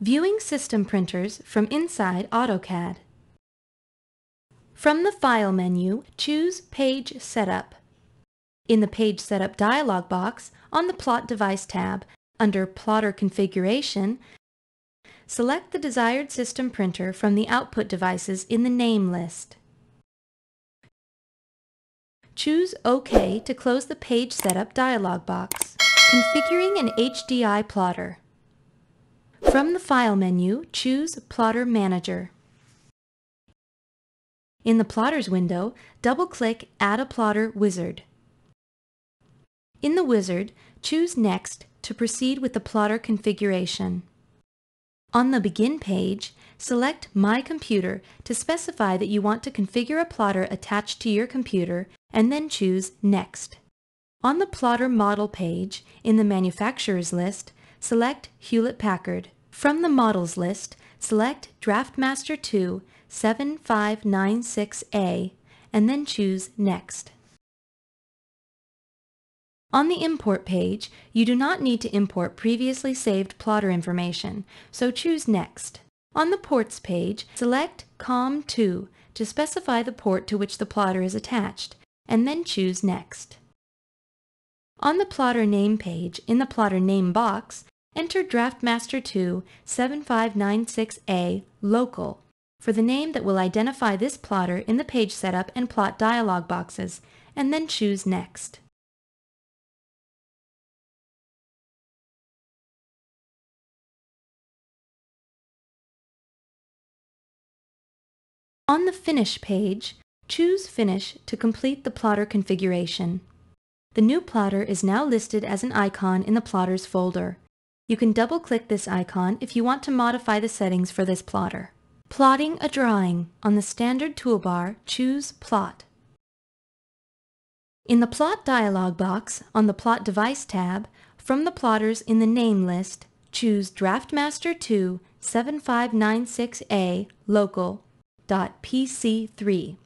Viewing system printers from inside AutoCAD. From the File menu, choose Page Setup. In the Page Setup dialog box, on the Plot Device tab, under Plotter Configuration, select the desired system printer from the output devices in the name list. Choose OK to close the Page Setup dialog box. Configuring an HDI plotter. From the File menu, choose Plotter Manager. In the Plotters window, double-click Add a Plotter Wizard. In the wizard, choose Next to proceed with the plotter configuration. On the Begin page, select My Computer to specify that you want to configure a plotter attached to your computer, and then choose Next. On the Plotter Model page, in the Manufacturers list, select Hewlett-Packard. From the Models list, select DraftMaster II 7596A, and then choose Next. On the Import page, you do not need to import previously saved plotter information, so choose Next. On the Ports page, select COM2 to specify the port to which the plotter is attached, and then choose Next. On the Plotter Name page, in the Plotter Name box, enter DraftMaster II 7596A Local for the name that will identify this plotter in the Page Setup and Plot dialog boxes, and then choose Next. On the Finish page, choose Finish to complete the plotter configuration. The new plotter is now listed as an icon in the Plotters folder. You can double-click this icon if you want to modify the settings for this plotter. Plotting a drawing. On the standard toolbar, choose Plot. In the Plot dialog box, on the Plot Device tab, from the plotters in the name list, choose DraftMaster II 7596A Local.pc3.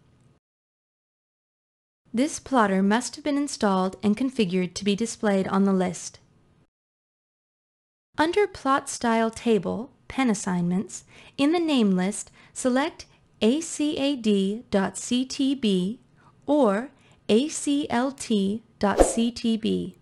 This plotter must have been installed and configured to be displayed on the list. Under Plot Style Table, Pen Assignments, in the name list, select ACAD.ctb or ACLT.ctb.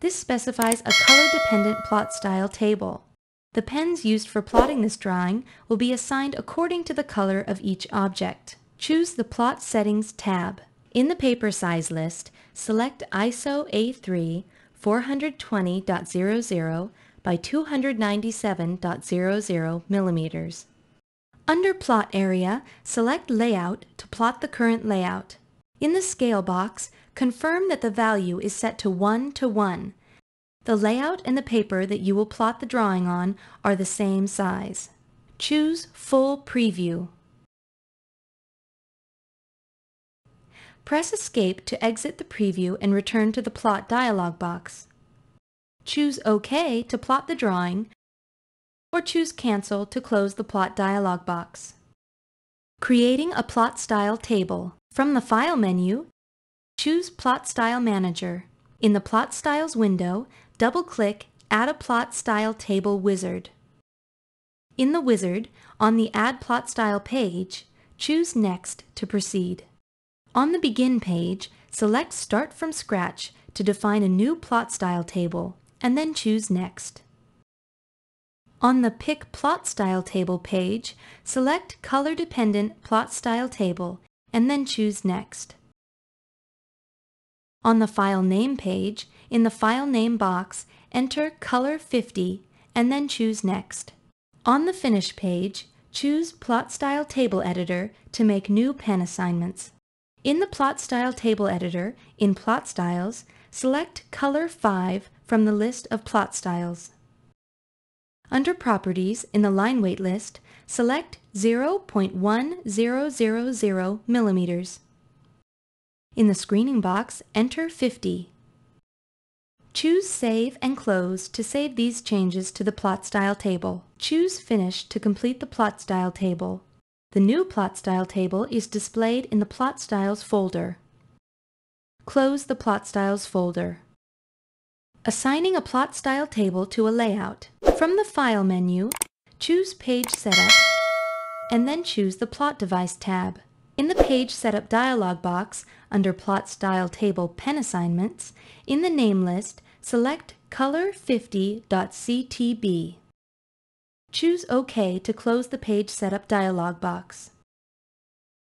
This specifies a color-dependent plot style table. The pens used for plotting this drawing will be assigned according to the color of each object. Choose the Plot Settings tab. In the paper size list, select ISO A3 420.00 by 297.00 mm. Under Plot Area, select Layout to plot the current layout. In the Scale box, confirm that the value is set to 1 to 1. The layout and the paper that you will plot the drawing on are the same size. Choose Full Preview. Press Escape to exit the preview and return to the Plot dialog box. Choose OK to plot the drawing, or choose Cancel to close the Plot dialog box. Creating a Plot Style Table. From the File menu, choose Plot Style Manager. In the Plot Styles window, double-click Add a Plot Style Table Wizard. In the wizard, on the Add Plot Style page, choose Next to proceed. On the Begin page, select Start from Scratch to define a new plot style table, and then choose Next. On the Pick Plot Style Table page, select Color Dependent Plot Style Table, and then choose Next. On the File Name page, in the File Name box, enter Color50, and then choose Next. On the Finish page, choose Plot Style Table Editor to make new pen assignments. In the Plot Style Table Editor, in Plot Styles, select Color 5 from the list of plot styles. Under Properties, in the Line Weight list, select 0.1000 mm. In the Screening box, enter 50. Choose Save and Close to save these changes to the Plot Style Table. Choose Finish to complete the Plot Style Table. The new Plot Style table is displayed in the Plot Styles folder. Close the Plot Styles folder. Assigning a Plot Style table to a layout. From the File menu, choose Page Setup, and then choose the Plot Device tab. In the Page Setup dialog box, under Plot Style Table Pen Assignments, in the name list, select Color50.ctb. Choose OK to close the Page Setup dialog box.